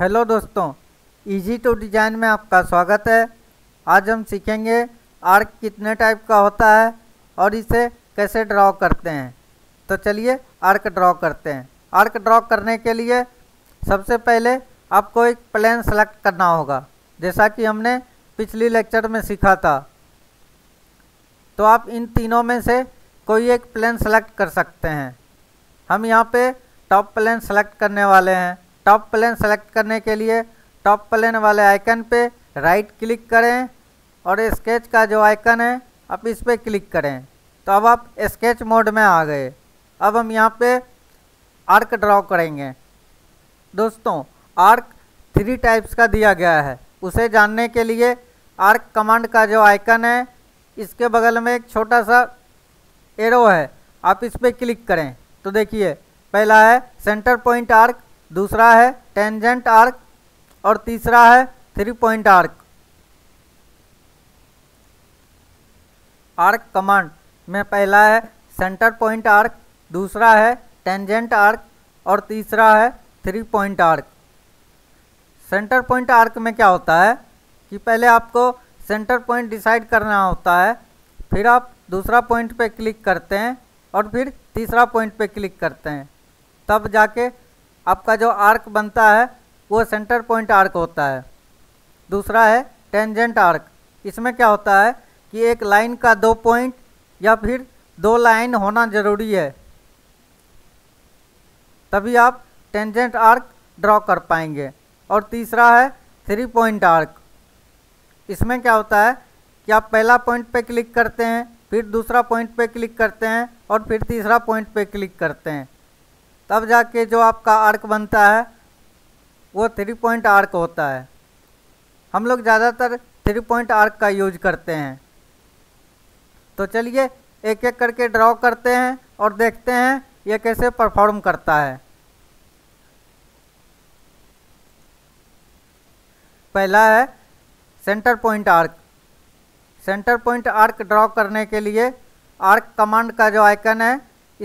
Hello दोस्तों, easy to design में आपका स्वागत है। आज हम सीखेंगे आर्क कितने टाइप का होता है और इसे कैसे ड्रॉ करते हैं। तो चलिए आर्क ड्रॉ करते हैं। आर्क ड्रॉ करने के लिए सबसे पहले आपको एक प्लेन सेलेक्ट करना होगा, जैसा कि हमने पिछली लेक्चर में सीखा था। तो आप इन तीनों में से कोई एक प्लेन सेलेक्ट कर सकते हैं। हम यहाँ पे टॉप प्लेन सेलेक्ट करने वाले हैं। टॉप प्लेन सेलेक्ट करने के लिए टॉप प्लेन वाले आइकन पे राइट क्लिक करें और स्केच का जो आइकन है आप इस पर क्लिक करें। तो अब आप स्केच मोड में आ गए। अब हम यहाँ पे आर्क ड्रॉ करेंगे। दोस्तों, आर्क 3 टाइप्स का दिया गया है। उसे जानने के लिए आर्क कमांड का जो आइकन है इसके बगल में एक छोटा सा एरो है, आप इस पर क्लिक करें। तो देखिए, पहला है सेंटर पॉइंट आर्क, दूसरा है टेंजेंट आर्क और तीसरा है 3 पॉइंट आर्क। आर्क कमांड में पहला है सेंटर पॉइंट आर्क, दूसरा है टेंजेंट आर्क और तीसरा है 3 point arc. Centre point arc में क्या होता है कि पहले आपको सेंटर पॉइंट डिसाइड करना होता है, फिर आप दूसरा पॉइंट पे क्लिक करते हैं और फिर तीसरा पॉइंट पे क्लिक करते हैं, तब जाके आपका जो आर्क बनता है वो सेंटर पॉइंट आर्क होता है। दूसरा है टेंजेंट आर्क। इसमें क्या होता है कि एक लाइन का 2 पॉइंट या फिर 2 लाइन होना ज़रूरी है, तभी आप टेंजेंट आर्क ड्रॉ कर पाएंगे। और तीसरा है 3 पॉइंट आर्क। इसमें क्या होता है कि आप पहला पॉइंट पे क्लिक करते हैं, फिर दूसरा पॉइंट पे क्लिक करते हैं और फिर तीसरा पॉइंट पे क्लिक करते हैं, तब जाके जो आपका आर्क बनता है वो 3 पॉइंट आर्क होता है। हम लोग ज़्यादातर 3 पॉइंट आर्क का यूज करते हैं। तो चलिए एक एक करके ड्रॉ करते हैं और देखते हैं ये कैसे परफॉर्म करता है। पहला है centre point arc. Centre point arc draw करने के लिए आर्क कमांड का जो आइकन है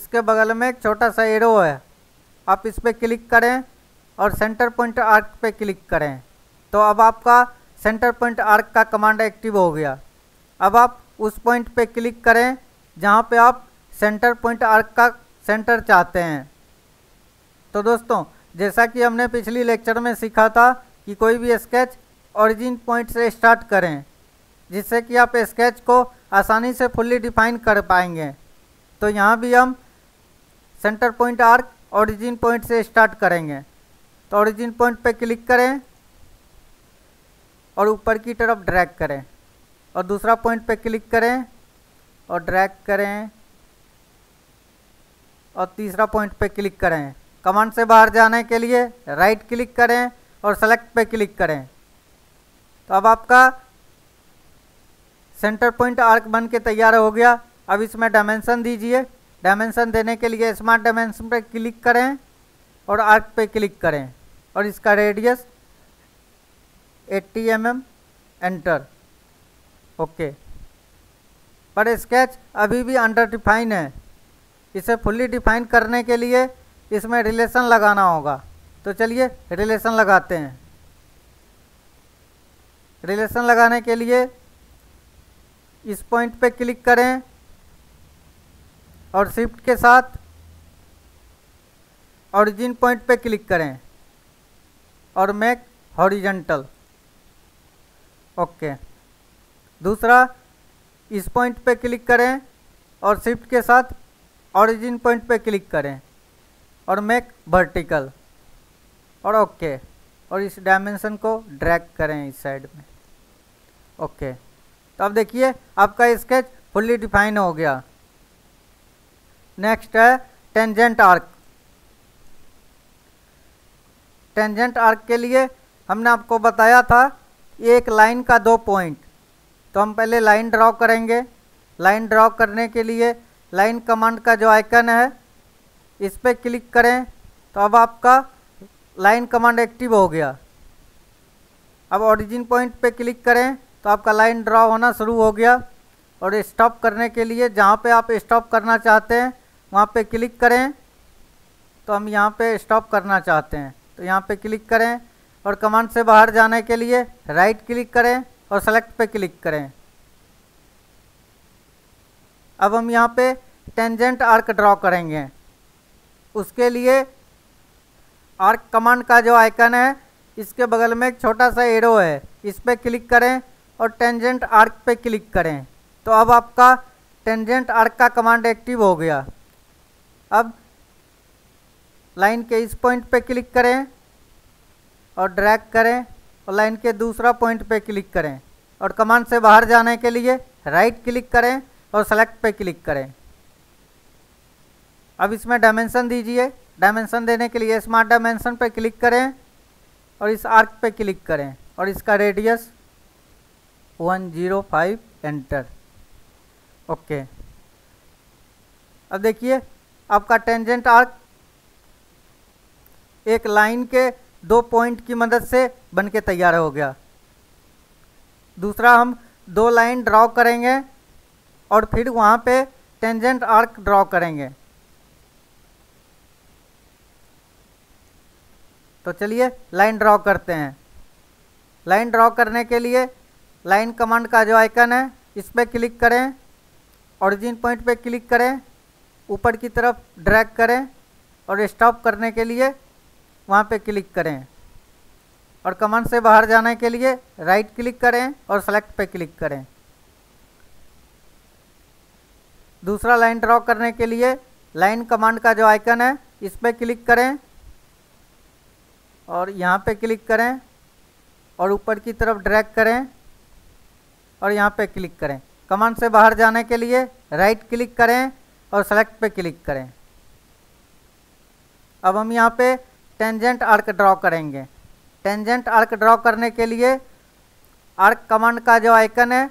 इसके बगल में एक छोटा सा एरो है, आप इस पर क्लिक करें और सेंटर पॉइंट आर्क पे क्लिक करें। तो अब आपका सेंटर पॉइंट आर्क का कमांड एक्टिव हो गया। अब आप उस पॉइंट पे क्लिक करें जहाँ पे आप सेंटर पॉइंट आर्क का सेंटर चाहते हैं। तो दोस्तों, जैसा कि हमने पिछली लेक्चर में सीखा था कि कोई भी स्केच ओरिजिन पॉइंट से स्टार्ट करें, जिससे कि आप स्केच को आसानी से फुल्ली डिफाइन कर पाएंगे। तो यहाँ भी हम centre point arc origin point से स्टार्ट करेंगे। तो ओरिजिन पॉइंट पे क्लिक करें और ऊपर की तरफ ड्रैग करें और दूसरा पॉइंट पे क्लिक करें और ड्रैग करें और तीसरा पॉइंट पे क्लिक करें। कमांड से बाहर जाने के लिए राइट क्लिक करें और सेलेक्ट पे क्लिक करें। तो अब आपका सेंटर पॉइंट आर्क बन के तैयार हो गया। अब इसमें डायमेंशन दीजिए। डायमेंशन देने के लिए स्मार्ट डायमेंशन पर क्लिक करें और आर्क पे क्लिक करें और इसका रेडियस 80 mm, एंटर, ओके। पर स्केच अभी भी अंडर डिफाइन है। इसे फुल्ली डिफाइन करने के लिए इसमें रिलेशन लगाना होगा। तो चलिए रिलेशन लगाते हैं। रिलेशन लगाने के लिए इस पॉइंट पे क्लिक करें और शिफ्ट के साथ ओरिजिन पॉइंट पे क्लिक करें और मेक हॉरिजॉन्टल, ओके। दूसरा, इस पॉइंट पे क्लिक करें और शिफ्ट के साथ ओरिजिन पॉइंट पे क्लिक करें और मेक वर्टिकल और ओके। और इस डायमेंशन को ड्रैग करें इस साइड में, ओके। तो अब देखिए आपका स्केच फुल्ली डिफाइन हो गया। नेक्स्ट है टेंजेंट आर्क। टेंजेंट आर्क के लिए हमने आपको बताया था एक लाइन का 2 पॉइंट। तो हम पहले लाइन ड्रॉ करेंगे। लाइन ड्रॉ करने के लिए लाइन कमांड का जो आइकन है इस पर क्लिक करें। तो अब आपका लाइन कमांड एक्टिव हो गया। अब ओरिजिन पॉइंट पे क्लिक करें तो आपका लाइन ड्रॉ होना शुरू हो गया। और स्टॉप करने के लिए जहाँ पे आप स्टॉप करना चाहते हैं वहाँ पे क्लिक करें। तो हम यहाँ पे स्टॉप करना चाहते हैं, तो यहाँ पे क्लिक करें और कमांड से बाहर जाने के लिए राइट क्लिक करें और सेलेक्ट पे क्लिक करें। अब हम यहाँ पे टेंजेंट आर्क ड्रॉ करेंगे। उसके लिए आर्क कमांड का जो आइकन है इसके बगल में एक छोटा सा एरो है, इस पर क्लिक करें और टेंजेंट आर्क पे क्लिक करें। तो अब आपका टेंजेंट आर्क का कमांड एक्टिव हो गया। अब लाइन के इस पॉइंट पे क्लिक करें और ड्रैग करें और लाइन के दूसरा पॉइंट पे क्लिक करें और कमांड से बाहर जाने के लिए राइट क्लिक करें और सेलेक्ट पे क्लिक करें। अब इसमें डायमेंशन दीजिए। डायमेंशन देने के लिए स्मार्ट डायमेंशन पे क्लिक करें और इस आर्क पे क्लिक करें और इसका रेडियस 105 एंटर। ओके, अब देखिए आपका टेंजेंट आर्क एक लाइन के दो पॉइंट की मदद से बनके तैयार हो गया। दूसरा हम दो लाइन ड्रॉ करेंगे और फिर वहाँ पे टेंजेंट आर्क ड्रॉ करेंगे। तो चलिए लाइन ड्रॉ करते हैं। लाइन ड्रॉ करने के लिए लाइन कमांड का जो आइकन है इस पर क्लिक करें, ओरिजिन पॉइंट पे क्लिक करें, ऊपर की तरफ ड्रैग करें और स्टॉप करने के लिए वहाँ पे क्लिक करें और कमांड से बाहर जाने के लिए राइट क्लिक करें और सेलेक्ट पे क्लिक करें। दूसरा लाइन ड्रॉ करने के लिए लाइन कमांड का जो आइकन है इस पर क्लिक करें और यहाँ पे क्लिक करें और ऊपर की तरफ ड्रैग करें और यहाँ पे क्लिक करें। कमांड से बाहर जाने के लिए राइट क्लिक करें और सेलेक्ट पे क्लिक करें। अब हम यहाँ पे टेंजेंट आर्क ड्रॉ करेंगे। टेंजेंट आर्क ड्रॉ करने के लिए आर्क कमांड का जो आइकन है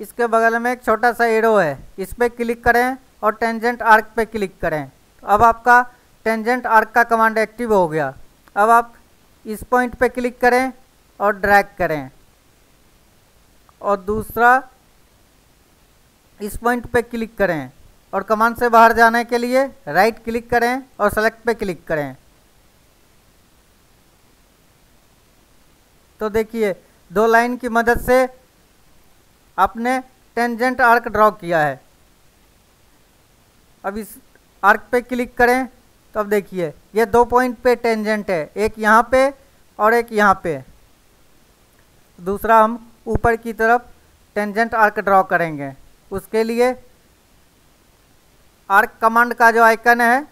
इसके बगल में एक छोटा सा एरो है, इस पर क्लिक करें और टेंजेंट आर्क पे क्लिक करें। तो अब आपका टेंजेंट आर्क का कमांड एक्टिव हो गया। अब आप इस पॉइंट पे क्लिक करें और ड्रैग करें और दूसरा इस पॉइंट पे क्लिक करें और कमांड से बाहर जाने के लिए राइट क्लिक करें और सेलेक्ट पे क्लिक करें। तो देखिए दो लाइन की मदद से आपने टेंजेंट आर्क ड्रॉ किया है। अब इस आर्क पे क्लिक करें। तो अब देखिए ये दो पॉइंट पे टेंजेंट है, एक यहाँ पे और एक यहाँ पे। दूसरा हम ऊपर की तरफ टेंजेंट आर्क ड्रॉ करेंगे। उसके लिए आर्क कमांड का जो आइकन है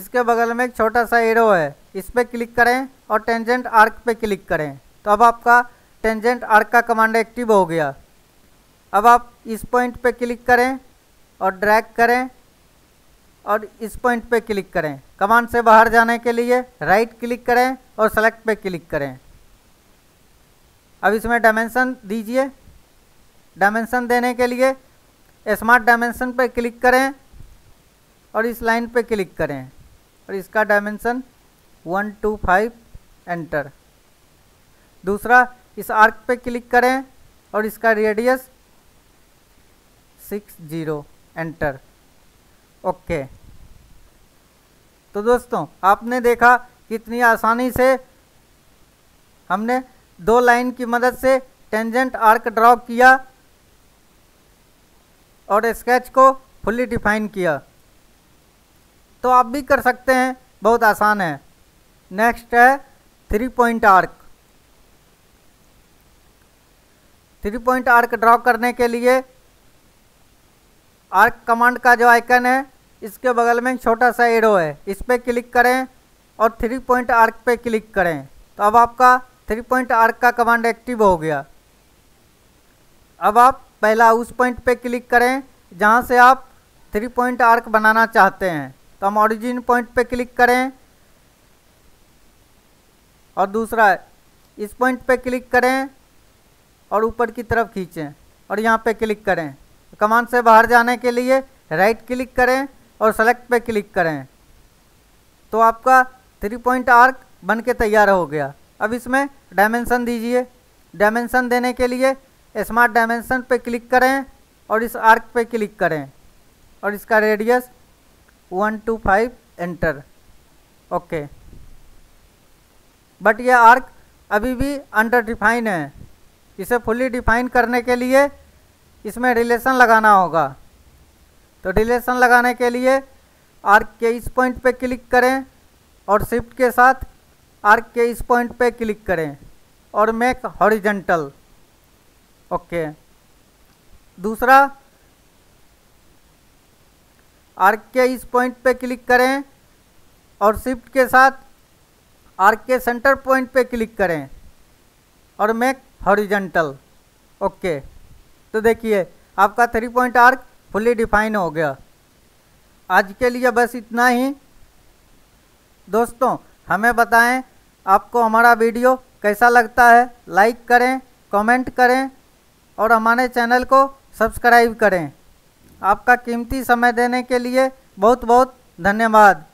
इसके बगल में एक छोटा सा एरो है, इस पर क्लिक करें और टेंजेंट आर्क पे क्लिक करें। तो अब आपका टेंजेंट आर्क का कमांड एक्टिव हो गया। अब आप इस पॉइंट पे क्लिक करें और ड्रैग करें और इस पॉइंट पे क्लिक करें। कमांड से बाहर जाने के लिए राइट क्लिक करें और सेलेक्ट पे क्लिक करें। अब इसमें डायमेंशन दीजिए। डायमेंशन देने के लिए स्मार्ट डायमेंशन पे क्लिक करें और इस लाइन पे क्लिक करें और इसका डायमेंशन 125 एंटर। दूसरा इस आर्क पे क्लिक करें और इसका रेडियस 60 एंटर। ओके, तो दोस्तों आपने देखा कितनी आसानी से हमने दो लाइन की मदद से टेंजेंट आर्क ड्रॉ किया और स्केच को फुल्ली डिफाइन किया। तो आप भी कर सकते हैं, बहुत आसान है। नेक्स्ट है 3 point arc. 3 point arc draw करने के लिए आर्क कमांड का जो आइकन है इसके बगल में एक छोटा सा एरो है, इस पर क्लिक करें और 3 पॉइंट आर्क पे क्लिक करें। तो अब आपका 3 पॉइंट आर्क का कमांड एक्टिव हो गया। अब आप पहला उस पॉइंट पे क्लिक करें जहाँ से आप 3 पॉइंट आर्क बनाना चाहते हैं। तो हम ऑरिजिन पॉइंट पे क्लिक करें और दूसरा इस पॉइंट पे क्लिक करें और ऊपर की तरफ खींचें और यहाँ पे क्लिक करें। कमांड से बाहर जाने के लिए राइट क्लिक करें और सेलेक्ट पे क्लिक करें। तो आपका 3 पॉइंट आर्क बनके तैयार हो गया। अब इसमें डायमेंशन दीजिए। डायमेंशन देने के लिए स्मार्ट डायमेंशन पे क्लिक करें और इस आर्क पे क्लिक करें और इसका रेडियस 125 एंटर। ओके, बट यह आर्क अभी भी अंडर डिफाइन है। इसे फुली डिफाइन करने के लिए इसमें रिलेशन लगाना होगा। तो रिलेशन लगाने के लिए आर्क के इस पॉइंट पे क्लिक करें और शिफ्ट के साथ आर्क के इस पॉइंट पे क्लिक करें और मेक हॉरिजॉन्टल। ओके, दूसरा आर्क के इस पॉइंट पे क्लिक करें और शिफ्ट के साथ आर्क के सेंटर पॉइंट पे क्लिक करें और मेक हॉरिजॉन्टल। ओके, तो देखिए आपका 3 पॉइंट आर्क फुली डिफाइन हो गया। आज के लिए बस इतना ही। दोस्तों, हमें बताएं आपको हमारा वीडियो कैसा लगता है। लाइक करें, कमेंट करें और हमारे चैनल को सब्सक्राइब करें। आपका कीमती समय देने के लिए बहुत बहुत धन्यवाद।